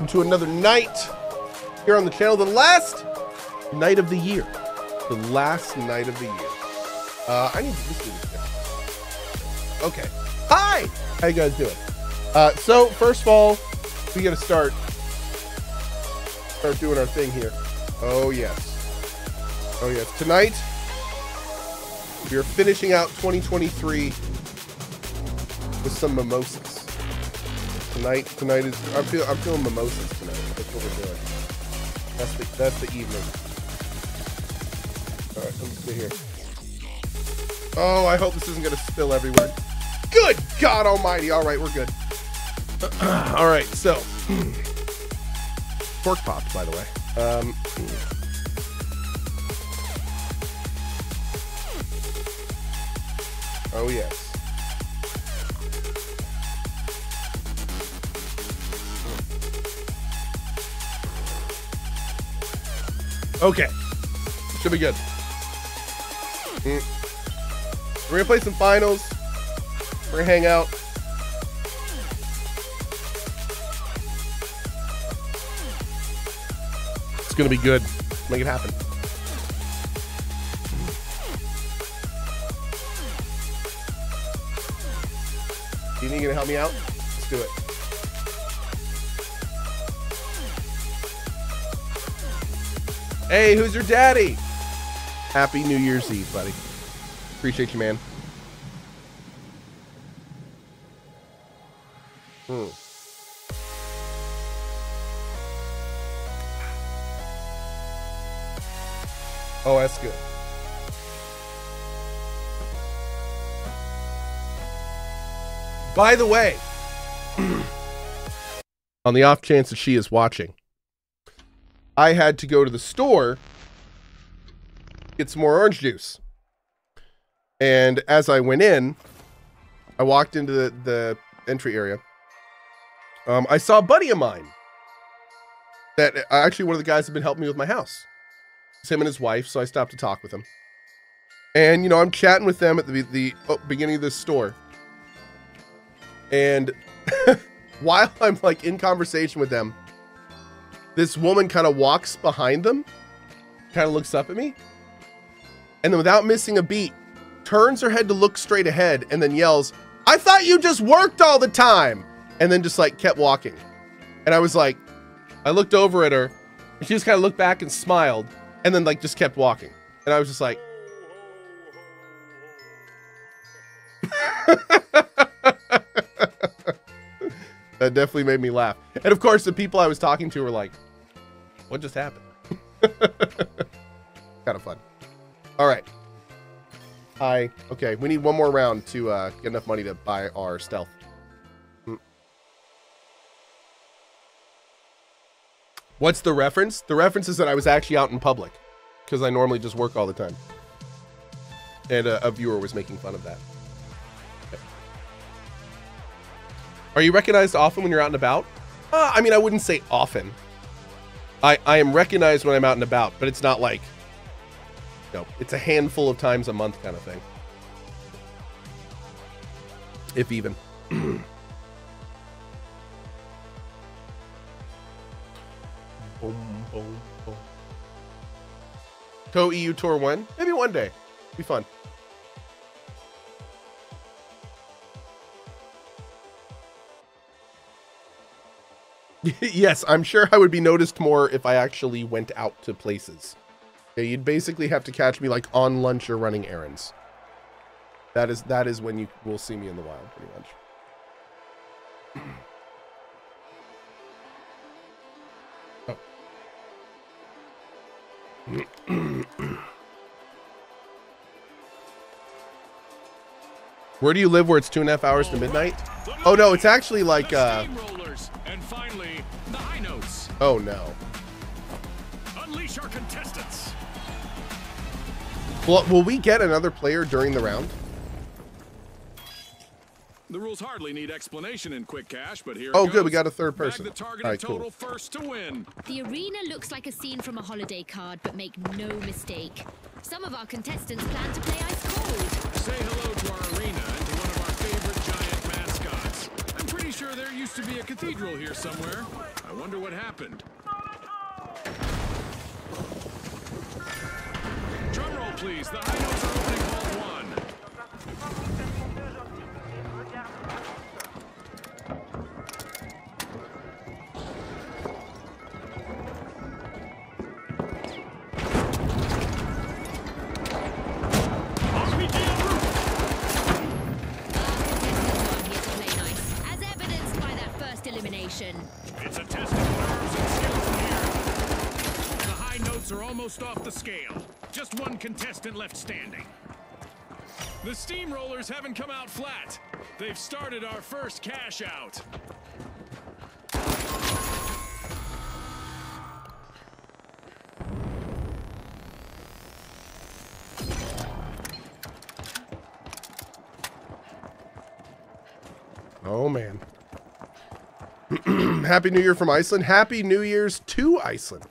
into another night here on the channel, the last night of the year. The last night of the year. I need to just do this now. Okay. Hi! How you guys doing? So first of all, we gotta start doing our thing here. Oh yes. Oh yes. Tonight we are finishing out 2023 with some mimosas. Tonight is I'm feeling mimosas tonight. That's what we're doing. That's the evening. All right, let me sit here. Oh, I hope this isn't gonna spill everywhere. Good God Almighty! All right, we're good. All right, so pork pops, by the way. Oh yes. Okay, should be good. We're gonna play some finals. We're gonna hang out. It's gonna be good. Make it happen. You gonna help me out? Let's do it. Hey, who's your daddy? Happy New Year's Eve, buddy. Appreciate you, man. Oh, that's good. By the way, on the off chance that she is watching, I had to go to the store, get some more orange juice. And as I went in, I walked into the entry area. I saw a buddy of mine that actually one of the guys that had been helping me with my house. It's him and his wife, so I stopped to talk with him. And, you know, I'm chatting with them at the beginning of this store. And while I'm like in conversation with them, this woman kind of walks behind them, kind of looks up at me, and then without missing a beat, turns her head to look straight ahead and then yells, "I thought you just worked all the time!" And then just like kept walking. And I was like, I looked over at her, and she just kind of looked back and smiled, and then like just kept walking. And I was just like, that definitely made me laugh. And of course, the people I was talking to were like, what just happened? Kind of fun. All right. Hi. Okay, we need one more round to get enough money to buy our stealth. What's the reference? The reference is that I was actually out in public because I normally just work all the time. And a viewer was making fun of that. Okay. Are you recognized often when you're out and about? I mean, I wouldn't say often. I am recognized when I'm out and about, but it's not like, you know, it's a handful of times a month kind of thing. If even. Boom, boom, boom. Co EU tour when? Maybe one day. Be fun. Yes, I'm sure I would be noticed more if I actually went out to places. Okay, you'd basically have to catch me like on lunch or running errands. That is when you will see me in the wild, pretty much. Where do you live where it's 2.5 hours to midnight? Oh no, it's actually like and finally the high notes. Oh no. Unleash our contestants. Well, will we get another player during the round? The rules hardly need explanation in quick cash, but here. Oh, good, we got a third person. The targeted right, total cool. First to win. The arena looks like a scene from a holiday card, but make no mistake. Some of our contestants plan to play ice cold. Say hello to our arena and to one of our favorite giant mascots. I'm pretty sure there used to be a cathedral here somewhere. I wonder what happened. Drum roll, please. The high notes are opening vault one. Off the scale. Just one contestant left standing. The steamrollers haven't come out flat. They've started our first cash out. Oh man. Happy New Year from Iceland. Happy New Year's to Iceland.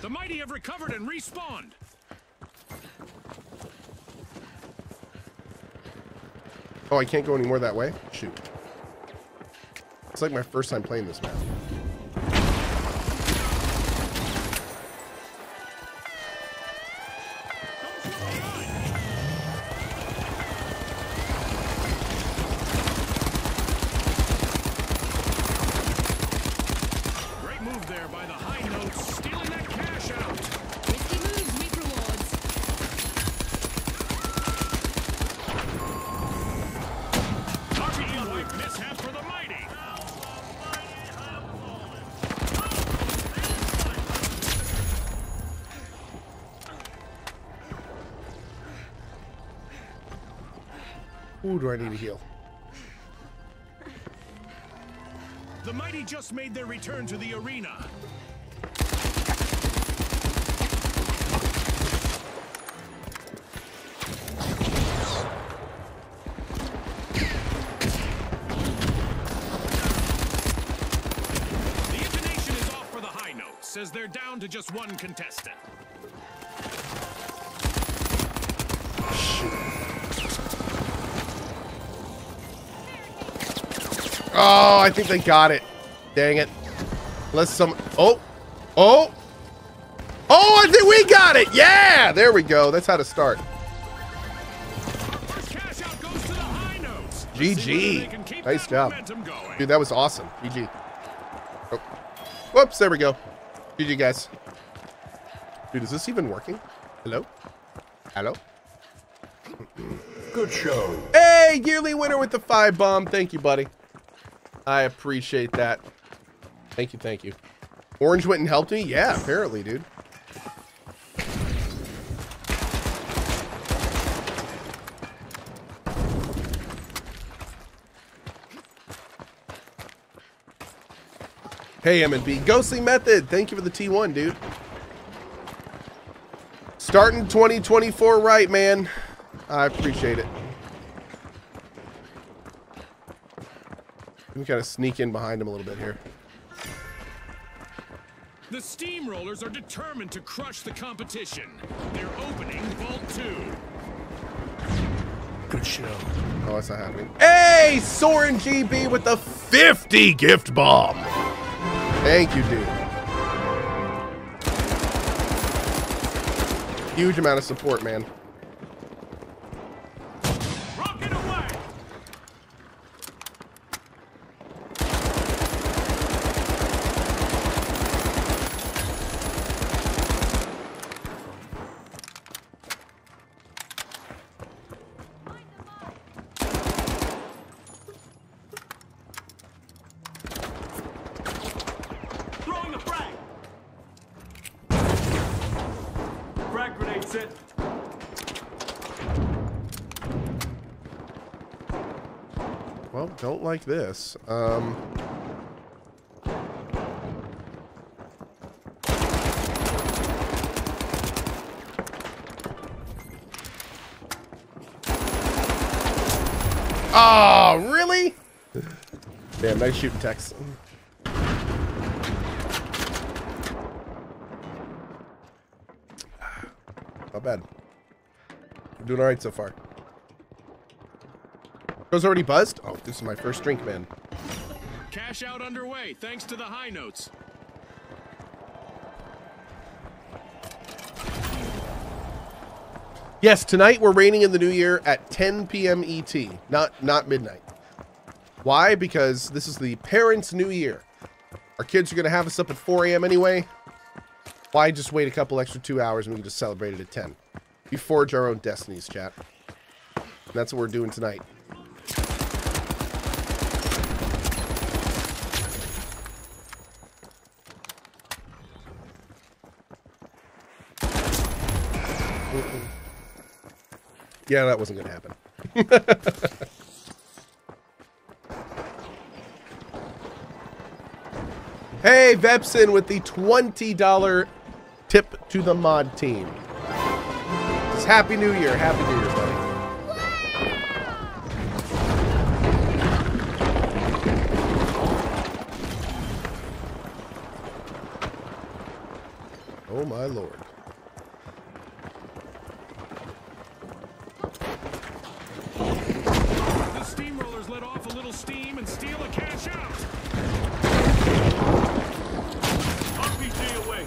The mighty have recovered and respawned. Oh, I can't go anymore that way? Shoot. It's like my first time playing this map. Do I need to heal? The mighty just made their return to the arena. The intonation is off for the high notes, as they're down to just one contestant. Oh, I think they got it. Dang it. Unless some... Oh. Oh. Oh, I think we got it. Yeah. There we go. That's how to start. Cash out goes to the high notes. GG. Nice job. Dude, that was awesome. GG. Oh. Whoops. There we go. GG, guys. Dude, is this even working? Hello? Hello? Good show. Hey, yearly winner with the 5 bomb. Thank you, buddy. I appreciate that. Thank you, thank you. Orange went and helped me? Yeah, apparently, dude. Hey, M&B. Ghostly Method, thank you for the T1, dude. Starting 2024 right, man. I appreciate it. We gotta sneak in behind him a little bit here. The steamrollers are determined to crush the competition. They're opening vault 2. Good show. Oh, that's not happening. Hey, Soren GB with the 50 gift bomb. Thank you, dude. Huge amount of support, man. Don't like this. Oh, really? Damn, nice shooting, Tex. Not bad. We're doing all right so far. Joe's already buzzed? Oh, this is my first drink, man. Cash out underway, thanks to the high notes. Yes, tonight we're reigning in the new year at 10 p.m. ET, not midnight. Why? Because this is the parents' new year. Our kids are going to have us up at 4 a.m. anyway. Why just wait a couple extra 2 hours and we can just celebrate it at 10? We forge our own destinies, chat. And that's what we're doing tonight. Yeah, that wasn't gonna happen. Hey, Vepson with the $20 tip to the mod team. It's Happy New Year. Happy New Year, buddy. Wow. Oh, my Lord. Steam and steal a cash out. RPG away.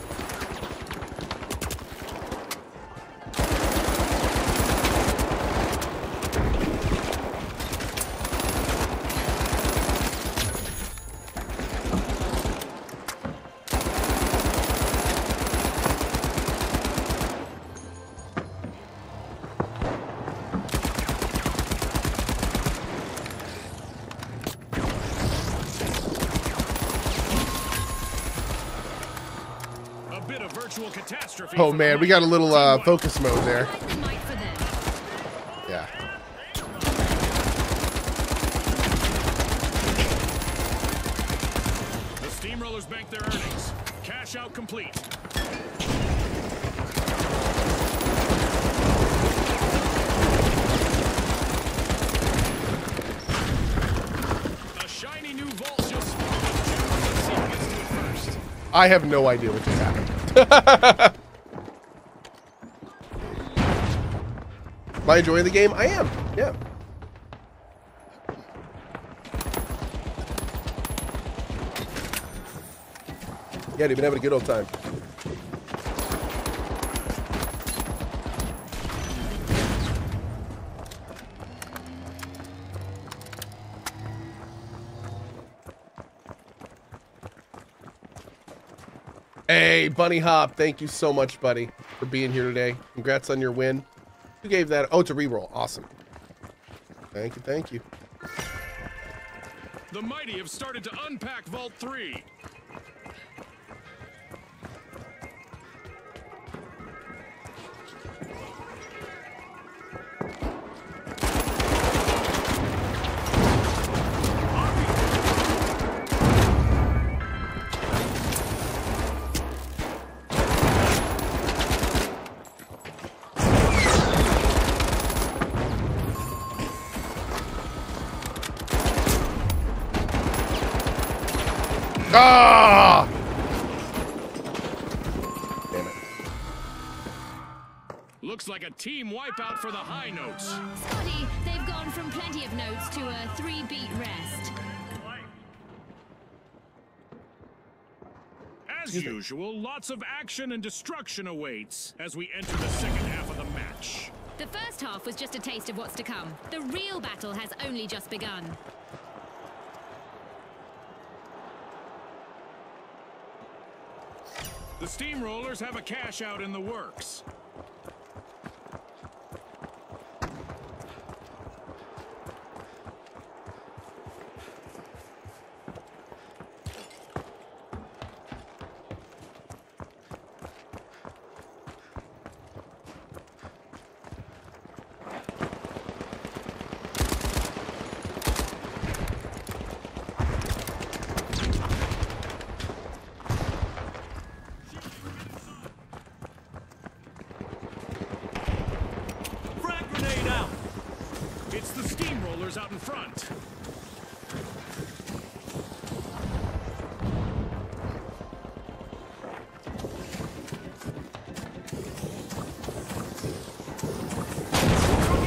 Oh man, we got a little focus mode there. Yeah. The steamrollers bank their earnings. Cash out complete. A shiny new vault just spawned. I have no idea what just happened. Am I enjoying the game? I am, yeah. Yeah, dude, been having a good old time. Hey, Bunny Hop, thank you so much, buddy, for being here today. Congrats on your win. Who gave that? Oh, it's a reroll. Awesome. Thank you. Thank you. The mighty have started to unpack Vault 3. Ah! Damn it. Looks like a team wipeout for the high notes. Scotty, they've gone from plenty of notes to a 3-beat rest. As usual, lots of action and destruction awaits as we enter the second half of the match. The first half was just a taste of what's to come. The real battle has only just begun. The steamrollers have a cash out in the works. Out in front.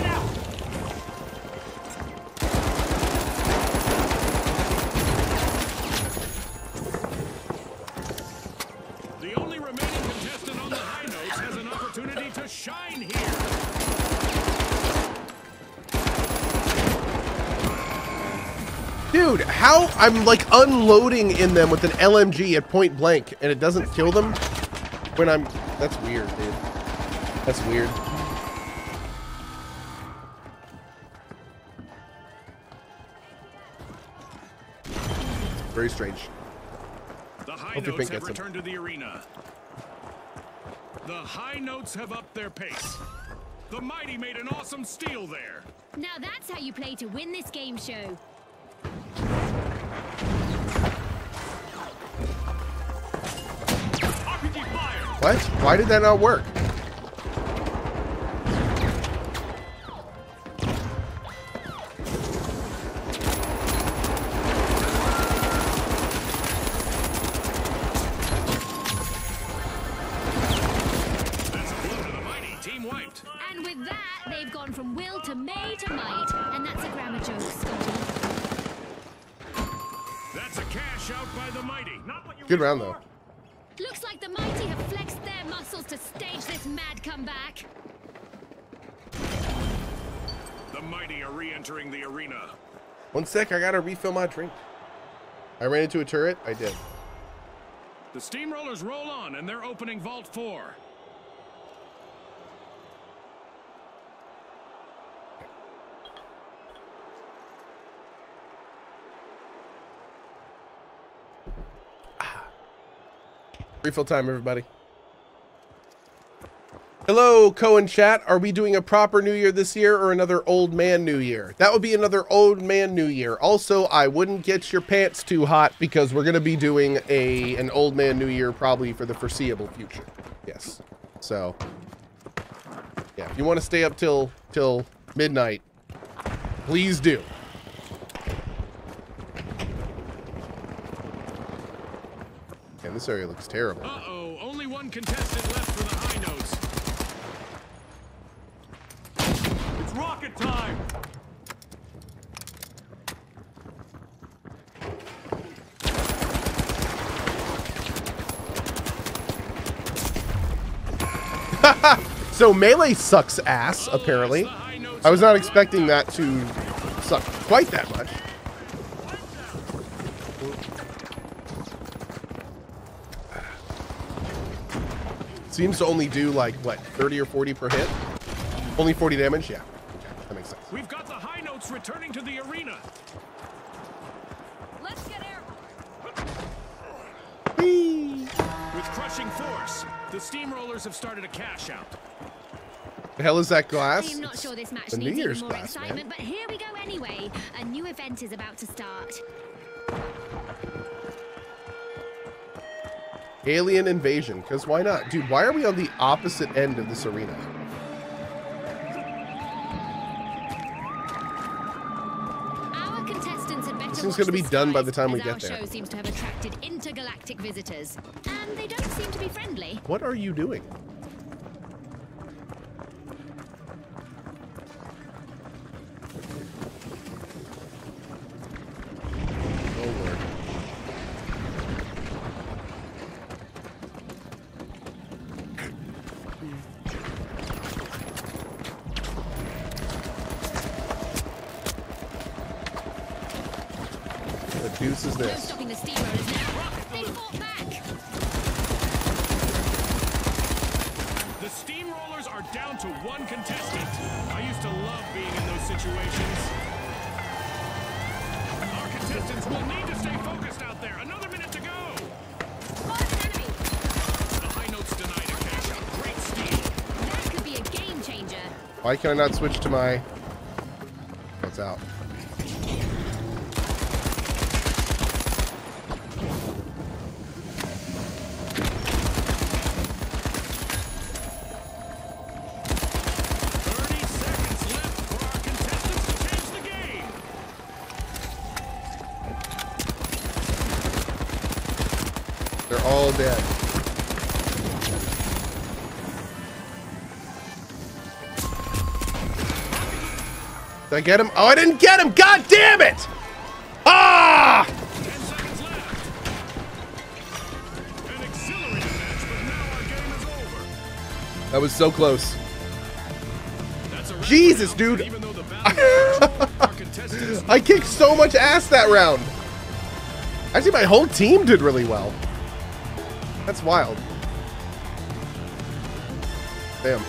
Out. Dude, how I'm like unloading in them with an LMG at point blank and it doesn't kill them when I'm... That's weird, dude. That's weird. Very strange. The high notes have returned to the arena. The high notes have upped their pace. The mighty made an awesome steal there. Now that's how you play to win this game show. RPG fire. What? Why did that not work? Good round though. Looks like the mighty have flexed their muscles to stage this mad comeback. The mighty are re-entering the arena. One sec, I gotta refill my drink. I ran into a turret. I did. The steamrollers roll on, and they're opening Vault 4. Refill time, everybody. Hello, Cohen chat. Are we doing a proper New Year this year or another old man New Year? That would be another old man New Year. Also, I wouldn't get your pants too hot because we're gonna be doing an old man New Year probably for the foreseeable future. Yes. So, yeah. If you want to stay up till midnight, please do. This area looks terrible. Uh-oh, only one contestant left for the high notes. It's rocket time. So melee sucks ass, apparently. I was not expecting that to suck quite that much. Seems to only do like what, 30 or 40 per hit? Only 40 damage? Yeah, that makes sense. We've got the high notes returning to the arena. Let's get airborne. Whee! With crushing force, the steamrollers have started a cash out. The hell is that glass? I'm not sure this match needs New Year's more glass, excitement, man. But here we go anyway. A new event is about to start. Alien invasion, because why not? Dude, why are we on the opposite end of this arena? Our contestants had better this thing's going to be done by the time we get there. Show seems to have attracted intergalactic visitors, and they don't seem to be friendly. What are you doing? Is this? No stopping the steamrollers now. They fought back. The steamrollers are down to one contestant. I used to love being in those situations. Our contestants will need to stay focused out there. Another minute to go. Find an enemy. The high notes denied a cash out. Great steal. That could be a game changer. Why can I not switch to my... That's out. Did I get him? Oh, I didn't get him! God damn it! Ah! 10 seconds left. An exhilarating match, but now our game is over. That was so close. Jesus, dude! I kicked so much ass that round. Actually, my whole team did really well. That's wild. Damn.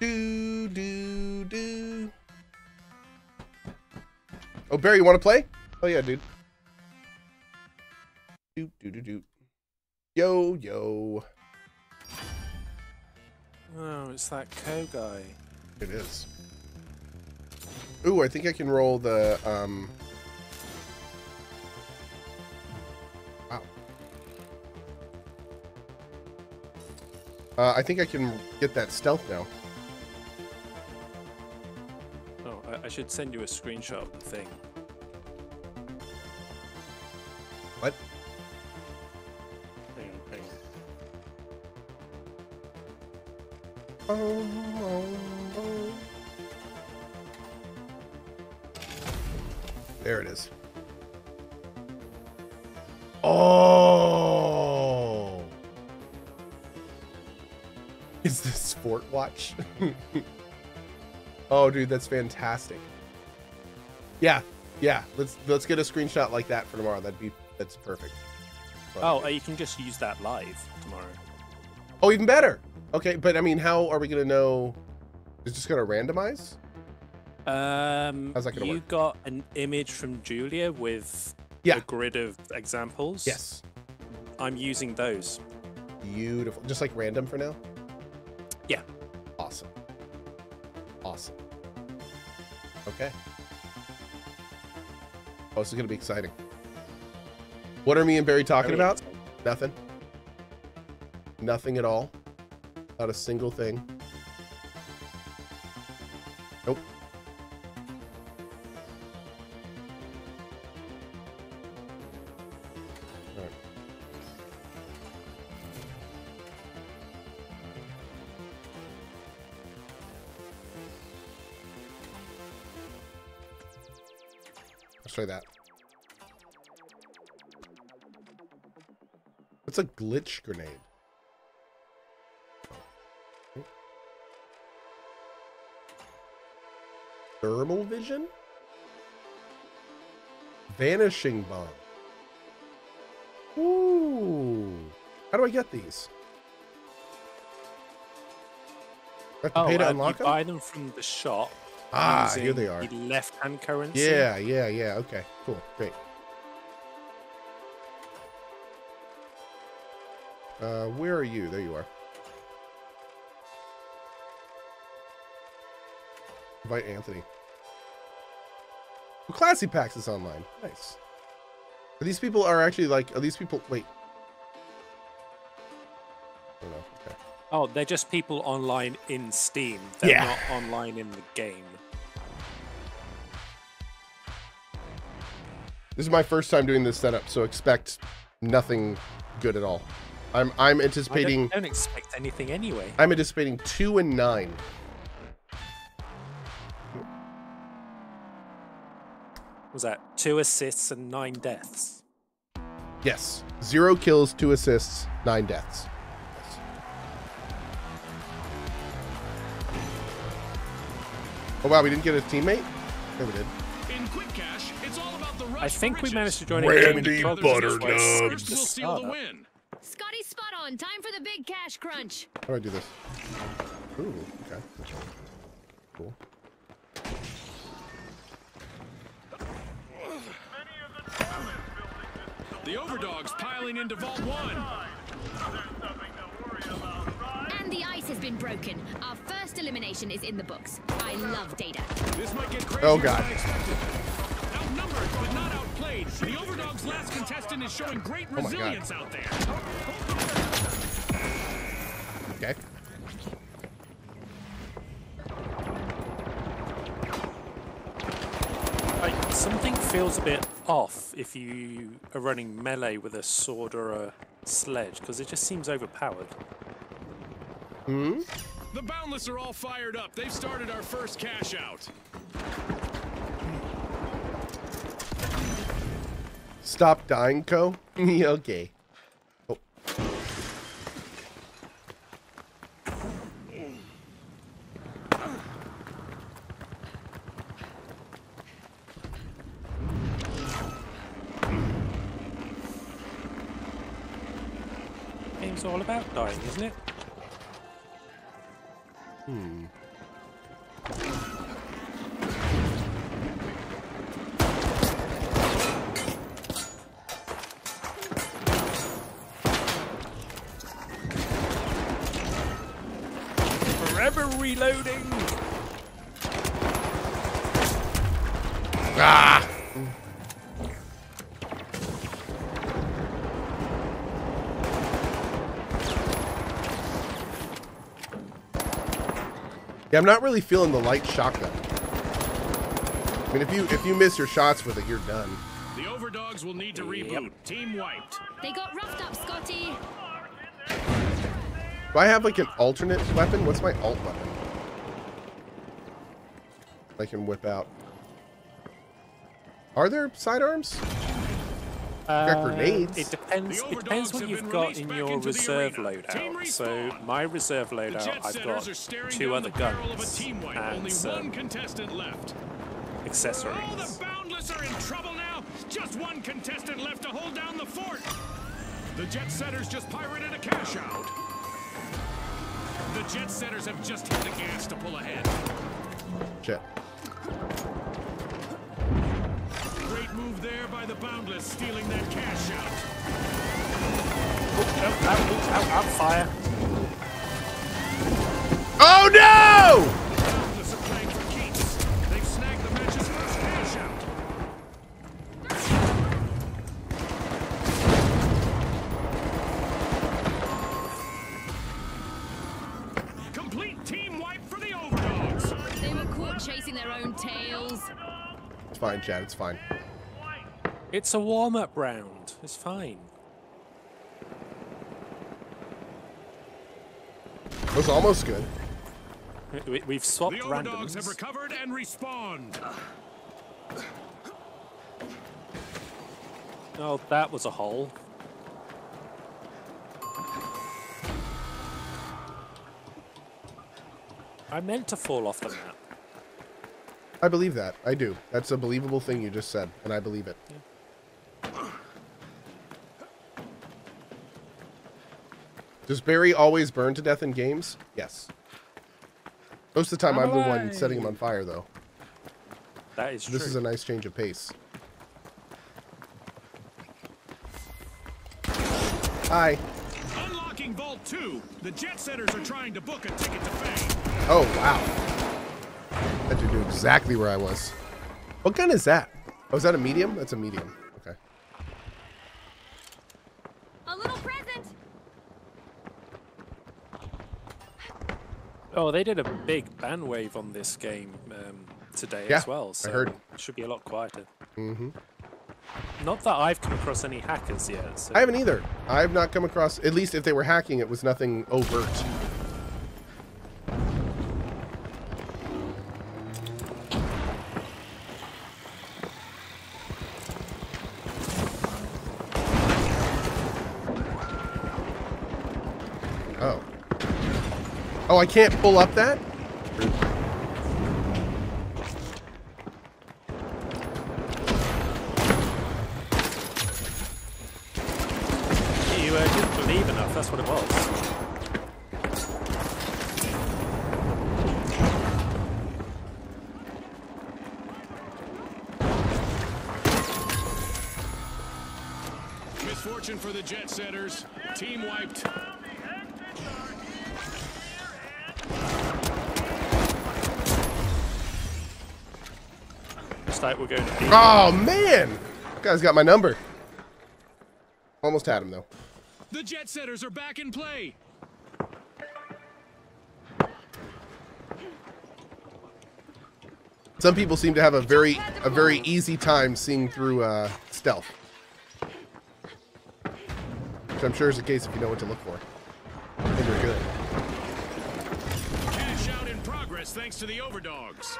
Do, do, do. Oh, Barry, you want to play? Oh, yeah, dude. Do, do, do, do. Yo, yo. Oh, it's that Co guy. It is. Ooh, I think I can roll the, wow. I think I can get that stealth now. Oh, I should send you a screenshot of the thing. What? Oh. There it is. Oh, is this sport watch? Oh, dude, that's fantastic. Yeah, yeah. Let's get a screenshot like that for tomorrow. That's perfect. Fun. Oh, you can just use that live tomorrow. Oh, even better. Okay, but I mean, how are we gonna know? Is this gonna randomize? How's that gonna work? You got an image from Julia with a grid of examples. Yes, I'm using those. Beautiful, just like random for now. Yeah. Awesome. Awesome. Okay. Oh, this is gonna be exciting. What are me and Barry talking about? Nothing. Nothing at all. Not a single thing. Nope. All right. Let's try that. What's a glitch grenade? Thermal vision? Vanishing bomb. Ooh. How do I get these? I have to pay to unlock them? You buy them from the shop. Ah, here they are. The left-hand currency. Yeah, yeah, yeah. Okay, cool. Great. Where are you? There you are. Invite Anthony. Well, Classy Packs is online. Nice. Are these people wait. I don't know. Okay. Oh, they're just people online in Steam. They're not online in the game. This is my first time doing this setup, so expect nothing good at all. I'm anticipating I don't expect anything anyway. I'm anticipating 2 and 9. Was that 2 assists and 9 deaths? Yes. 0 kills, 2 assists, 9 deaths. Yes. Oh wow, we didn't get a teammate? Yeah, we did. In quick cash, it's all about the rush. I think we managed to join a Randy Butternubs. We'll seal the win. Scotty, spot on. Time for the big cash crunch. How do I do this? Ooh, okay. Cool. The overdogs piling into Vault 1. And the ice has been broken. Our first elimination is in the books. I love data. This might get crazy. Oh god. Outnumbered but not outplayed. The overdogs' last contestant is showing great resilience out there. Okay. Something feels a bit off if you are running melee with a sword or a sledge, because it just seems overpowered. Hmm? The Boundless are all fired up. They've started our first cash out. Stop dying, Co. Okay. Oh. game's all about dying, isn't it? Hmm. Forever reloading! Ah! Yeah, I'm not really feeling the light shotgun. I mean, if you miss your shots with it, you're done. The overdogs will need to reboot. Team wiped. They got roughed up, Scotty. Do I have like an alternate weapon? What's my alt weapon? I can whip out. Are there sidearms? Got grenades. It depends. It depends what you've got in your reserve loadout. So my reserve loadout, I've got two other guns and some accessories. All the Boundless are in trouble now. Just one contestant left to hold down the fort. The jet setters just pirated a cash out. The jet setters have just hit the gas to pull ahead. Shit. Move there by the Boundless, stealing that cash out. Out fire. Oh no! The Boundless are playing for keeps. They've snagged the match's first cash out. Complete team wipe for the overdogs. They were caught chasing their own tails. It's fine, Chad, it's fine. It's a warm-up round. It's fine. It was almost good. We've swapped randoms. The overdogs have recovered and respawned. Oh, that was a hole. I meant to fall off the map. I believe that. I do. That's a believable thing you just said, and I believe it. Yeah. Does Barry always burn to death in games? Yes. Most of the time, I'm the one setting him on fire, though. That is true. This is a nice change of pace. Hi. Unlocking Vault 2. The jet setters are trying to book a ticket to fame. Oh, wow. I had to do exactly where I was. What gun is that? Oh, is that a medium? That's a medium. Okay. A little present. Oh, they did a big ban wave on this game today as well, so I heard. It should be a lot quieter. Mm-hmm. Not that I've come across any hackers yet. So. I haven't either. I have not come across, at least if they were hacking, it was nothing overt. Oh. Oh, I can't pull up that? You didn't believe enough, that's what it was. Misfortune for the jet setters. Team wiped. We'll go to B. Oh man, that guy's got my number. Almost had him though. The jet setters are back in play. Some people seem to have a very easy time seeing through stealth, which I'm sure is the case if you know what to look for. And you're good. Cash out in progress thanks to the overdogs.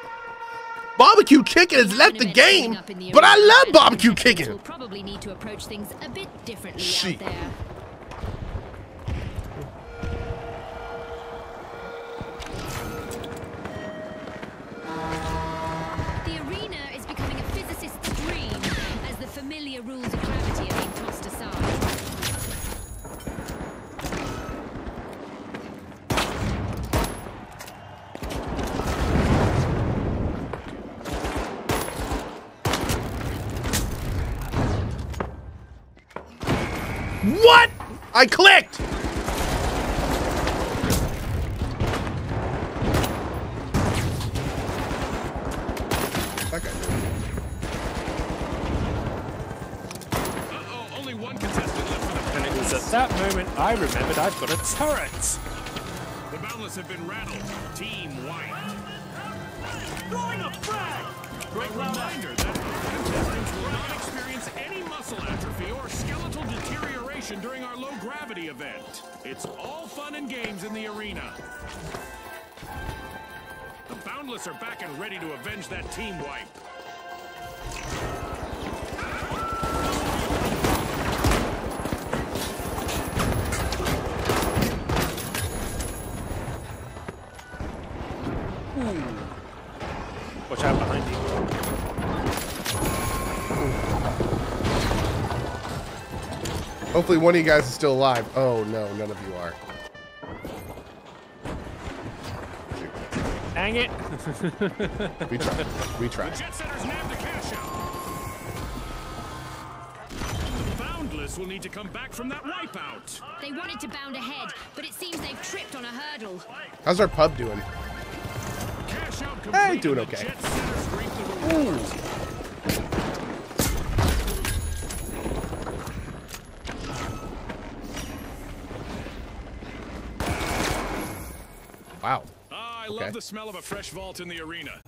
Barbecue chicken has left the game, but I love barbecue chicken. We'll probably need to approach things a bit differently out there. The arena is becoming a physicist's dream as the familiar rules of gravity are being tossed aside. What? I clicked! Okay. Uh-oh, only one contestant left. And it was at that moment I remembered I've got a turret. The boundless have been rattled. Team White. Throwing a frag! Great reminder that contestants will not experience any muscle atrophy or skeletal deterioration during our low gravity event. It's all fun and games in the arena. The Boundless are back and ready to avenge that team wipe. Watch out behind you. Hopefully one of you guys is still alive. Oh no, none of you are. Dang it! We tried. We tried. The jet setters nabbed the cash out. Boundless will need to come back from that wipeout. They wanted to bound ahead, but it seems they've tripped on a hurdle. How's our pub doing? Cash out complete. Hey, doing okay. Ooh. Wow. I love the smell of a fresh vault in the arena.